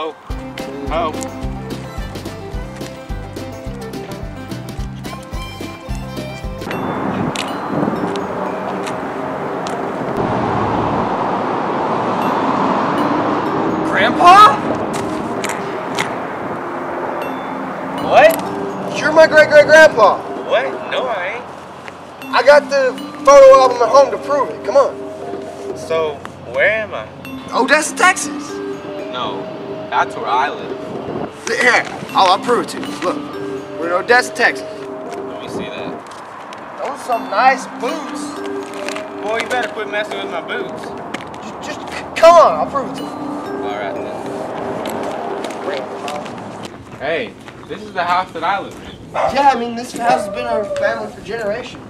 Ho, ho. Grandpa? What? You're my great-great-grandpa. What? No, I ain't. I got the photo album at home to prove it. Come on. So, where am I? Odessa, Texas. No, that's where I live. Here, I'll prove it to you. Look, we're in Odessa, Texas. Let me see that. Those are some nice boots. Boy, you better quit messing with my boots. Just come on, I'll prove it to you. All right, then. Hey, this is the house that I live in. Yeah, I mean, this house has been our family for generations.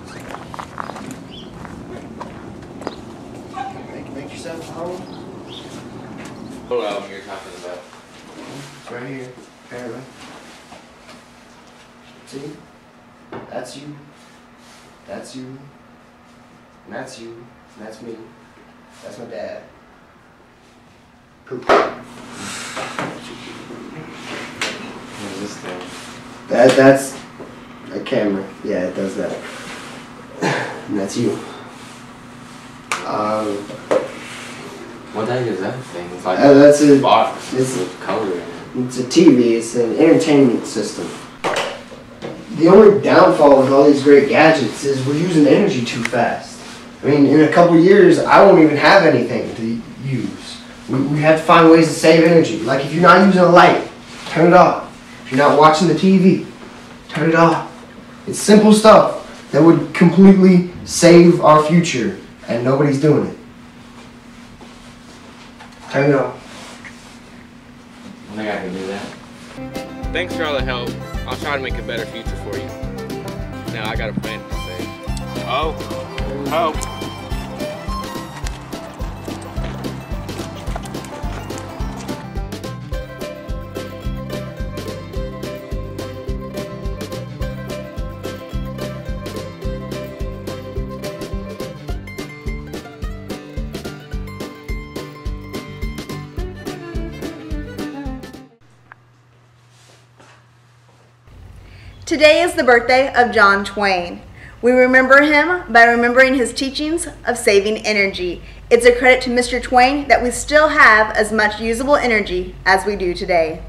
Make yourself home. What album you're talking about? It's right here, apparently. See? That's you. That's you. And that's you. And that's me. That's my dad. Poop. What is this thing? That's a camera. Yeah, it does that. And that's you. What the heck is that thing? It's like that's a box with color in it. It's a TV. It's an entertainment system. The only downfall with all these great gadgets is we're using energy too fast. I mean, in a couple years, I won't even have anything to use. We have to find ways to save energy. Like if you're not using a light, turn it off. If you're not watching the TV, turn it off. It's simple stuff that would completely save our future, and nobody's doing it. Turn it off. I think I can do that. Thanks for all the help. I'll try to make a better future for you. Now I got a plan to save. Oh, oh. Today is the birthday of John Twain. We remember him by remembering his teachings of saving energy. It's a credit to Mr. Twain that we still have as much usable energy as we do today.